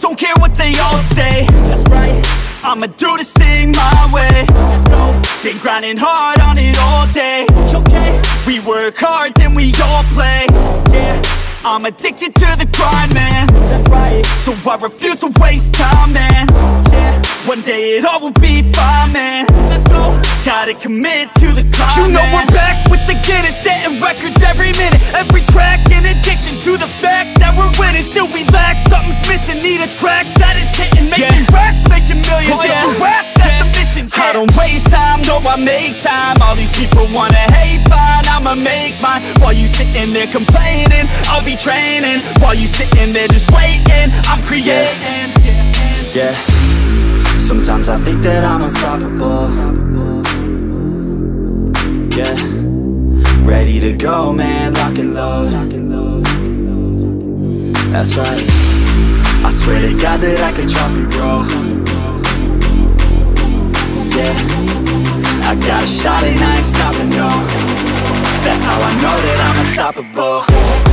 Don't care what they all say. That's right. I'ma do this thing my way. Let's go. Been grinding hard on it all day. Okay. We work hard, then we all play. Yeah. I'm addicted to the grind, man. That's right. So I refuse to waste time, man. Yeah. One day it all will be fine, man. Let's go. Gotta commit to the climb. You know we're back with the Guinness, setting records every minute, every track. An addiction to the fact that we're winning, still we lack. Something's missing, need a track that is hitting, making racks, making millions. I don't waste time, no, I make time. All these people wanna hate, fine, I'ma make mine. While you sitting there complaining, I'll be training. While you sitting there just waiting, I'm creating. Yeah, sometimes I think that I'm unstoppable. Yeah, ready to go, man, lock and load. That's right, I swear to God that I could drop you, bro. Yeah, I got a shot and I ain't stopping, no. That's how I know that I'm unstoppable.